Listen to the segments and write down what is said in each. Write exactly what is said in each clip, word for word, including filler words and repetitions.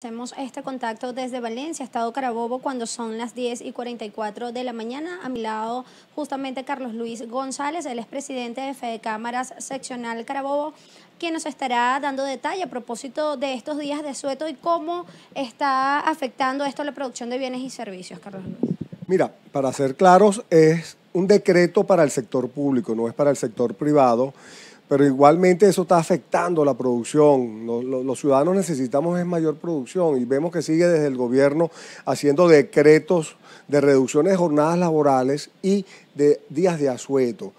Hacemos este contacto desde Valencia, estado Carabobo, cuando son las diez y cuarenta y cuatro de la mañana. A mi lado, justamente, Carlos Luis González, él es presidente de Fedecámaras seccional Carabobo, quien nos estará dando detalle a propósito de estos días de asueto y cómo está afectando esto a la producción de bienes y servicios, Carlos Luis. Mira, para ser claros, es un decreto para el sector público, no es para el sector privado. Pero igualmente eso está afectando la producción. Los, los, los ciudadanos necesitamos es mayor producción y vemos que sigue desde el gobierno haciendo decretos de reducciones de jornadas laborales y de días de asueto.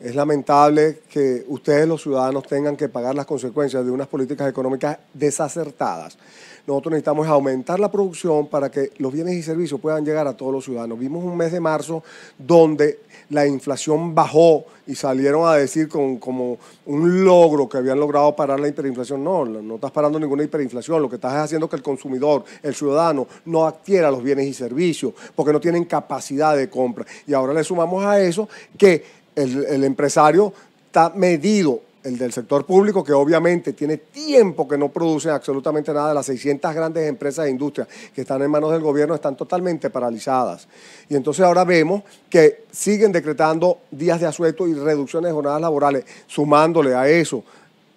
Es lamentable que ustedes, los ciudadanos, tengan que pagar las consecuencias de unas políticas económicas desacertadas. Nosotros necesitamos aumentar la producción para que los bienes y servicios puedan llegar a todos los ciudadanos. Vimos un mes de marzo donde la inflación bajó y salieron a decir con, como un logro que habían logrado parar la hiperinflación. No, no estás parando ninguna hiperinflación. Lo que estás haciendo es que el consumidor, el ciudadano, no adquiera los bienes y servicios porque no tienen capacidad de compra. Y ahora le sumamos a eso que El, el empresario está medido, el del sector público, que obviamente tiene tiempo que no produce absolutamente nada. Las seiscientas grandes empresas de industria que están en manos del gobierno están totalmente paralizadas. Y entonces ahora vemos que siguen decretando días de asueto y reducciones de jornadas laborales, sumándole a eso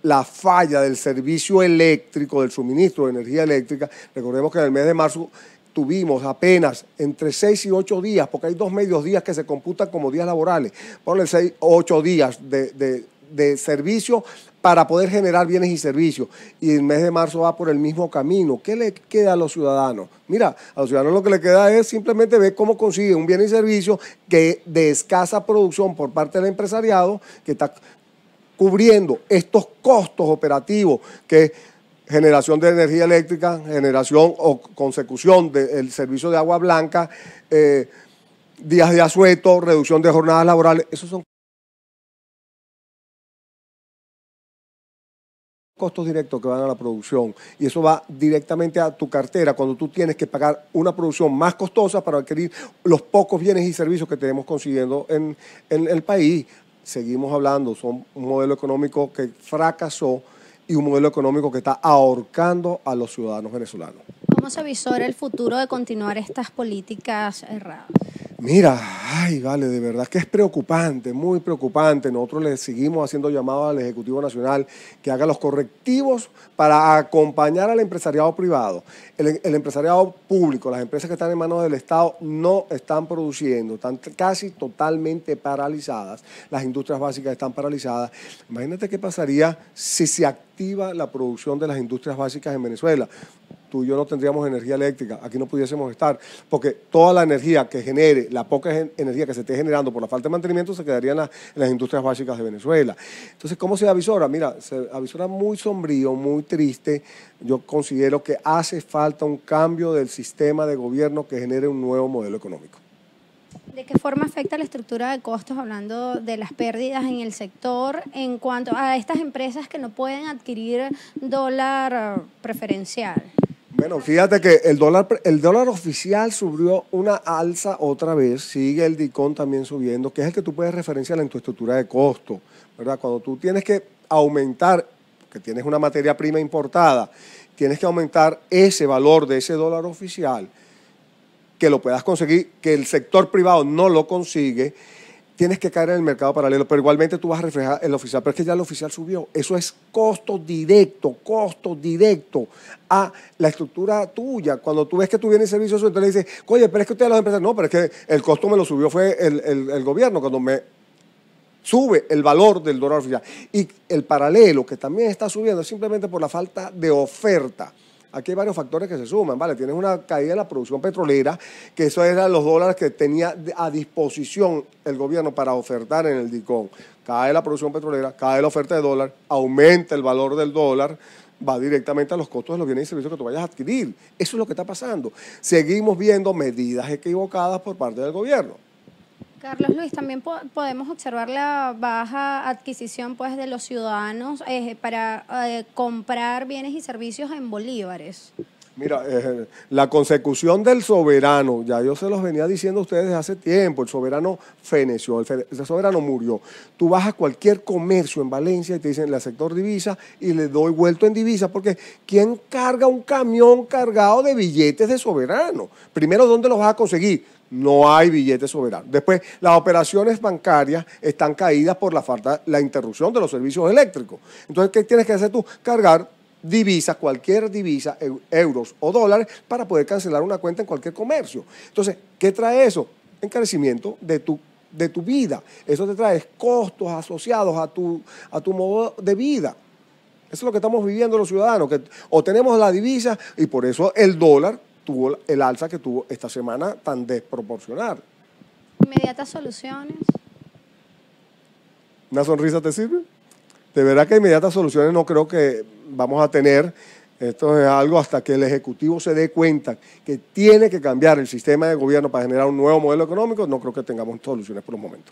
la falla del servicio eléctrico, del suministro de energía eléctrica. Recordemos que en el mes de marzo tuvimos apenas entre seis y ocho días, porque hay dos medios días que se computan como días laborales. Ponle seis u ocho días de, de, de servicio para poder generar bienes y servicios. Y el mes de marzo va por el mismo camino. ¿Qué le queda a los ciudadanos? Mira, a los ciudadanos lo que le queda es simplemente ver cómo consigue un bien y servicio que de escasa producción por parte del empresariado, que está cubriendo estos costos operativos que generación de energía eléctrica, generación o consecución del servicio de agua blanca, eh, días de asueto, reducción de jornadas laborales. Esos son costos directos que van a la producción y eso va directamente a tu cartera cuando tú tienes que pagar una producción más costosa para adquirir los pocos bienes y servicios que tenemos consiguiendo en, en el país. Seguimos hablando, son un modelo económico que fracasó y un modelo económico que está ahorcando a los ciudadanos venezolanos. ¿Cómo se visora el futuro de continuar estas políticas erradas? Mira, ay, vale, de verdad que es preocupante, muy preocupante. Nosotros le seguimos haciendo llamado al Ejecutivo Nacional que haga los correctivos para acompañar al empresariado privado. El, el empresariado público, las empresas que están en manos del Estado no están produciendo, están casi totalmente paralizadas. Las industrias básicas están paralizadas. Imagínate qué pasaría si se activa la producción de las industrias básicas en Venezuela. Tú y yo no tendríamos energía eléctrica, aquí no pudiésemos estar, porque toda la energía que genere, la poca energía que se esté generando por la falta de mantenimiento se quedaría en, la, en las industrias básicas de Venezuela. Entonces, ¿cómo se avisora? Mira, se avisora muy sombrío, muy triste. Yo considero que hace falta un cambio del sistema de gobierno que genere un nuevo modelo económico. ¿De qué forma afecta la estructura de costos, hablando de las pérdidas en el sector, en cuanto a estas empresas que no pueden adquirir dólar preferencial? Bueno, fíjate que el dólar, el dólar oficial subió una alza otra vez, sigue el DICOM también subiendo, que es el que tú puedes referenciar en tu estructura de costo, ¿verdad? Cuando tú tienes que aumentar, que tienes una materia prima importada, tienes que aumentar ese valor de ese dólar oficial, que lo puedas conseguir, que el sector privado no lo consigue, tienes que caer en el mercado paralelo, pero igualmente tú vas a reflejar el oficial, pero es que ya el oficial subió. Eso es costo directo, costo directo a la estructura tuya. Cuando tú ves que tú vienes servicio, entonces le dices, oye, pero es que ustedes las empresas, no, pero es que el costo me lo subió fue el, el, el gobierno cuando me sube el valor del dólar oficial. Y el paralelo que también está subiendo es simplemente por la falta de oferta. Aquí hay varios factores que se suman, ¿vale? Tienes una caída de la producción petrolera, que eso eran los dólares que tenía a disposición el gobierno para ofertar en el DICOM. Cae la producción petrolera, cae la oferta de dólar, aumenta el valor del dólar, va directamente a los costos de los bienes y servicios que tú vayas a adquirir. Eso es lo que está pasando. Seguimos viendo medidas equivocadas por parte del gobierno. Carlos Luis, también po podemos observar la baja adquisición pues, de los ciudadanos eh, para eh, comprar bienes y servicios en bolívares. Mira, eh, la consecución del soberano, ya yo se los venía diciendo a ustedes desde hace tiempo, el soberano feneció, el, fe, el soberano murió. Tú vas a cualquier comercio en Valencia y te dicen, le sector divisa y le doy vuelto en divisa, porque ¿quién carga un camión cargado de billetes de soberano? Primero, ¿dónde los vas a conseguir? No hay billetes soberanos. Después, las operaciones bancarias están caídas por la falta, la interrupción de los servicios eléctricos. Entonces, ¿qué tienes que hacer tú? Cargar divisas, cualquier divisa, euros o dólares, para poder cancelar una cuenta en cualquier comercio. Entonces, ¿qué trae eso? Encarecimiento de tu, de tu vida. Eso te trae costos asociados a tu, a tu modo de vida. Eso es lo que estamos viviendo los ciudadanos, que o tenemos la divisa y por eso el dólar tuvo el alza que tuvo esta semana tan desproporcional. Inmediatas soluciones. ¿Una sonrisa te sirve? De verdad que inmediatas soluciones no creo que vamos a tener. Esto es algo hasta que el Ejecutivo se dé cuenta que tiene que cambiar el sistema de gobierno para generar un nuevo modelo económico. No creo que tengamos soluciones por un momento.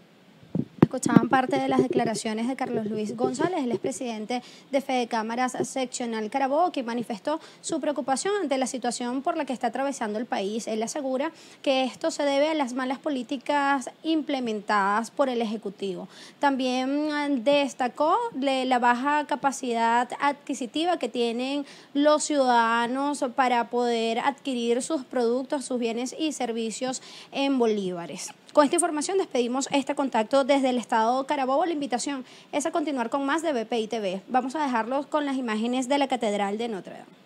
Escuchaban parte de las declaraciones de Carlos Luis González, el expresidente de Fedecámaras seccional Carabobo, que manifestó su preocupación ante la situación por la que está atravesando el país. Él asegura que esto se debe a las malas políticas implementadas por el Ejecutivo. También destacó la baja capacidad adquisitiva que tienen los ciudadanos para poder adquirir sus productos, sus bienes y servicios en bolívares. Con esta información despedimos este contacto desde el estado Carabobo. La invitación es a continuar con más de V P I T V. Vamos a dejarlos con las imágenes de la Catedral de Notre Dame.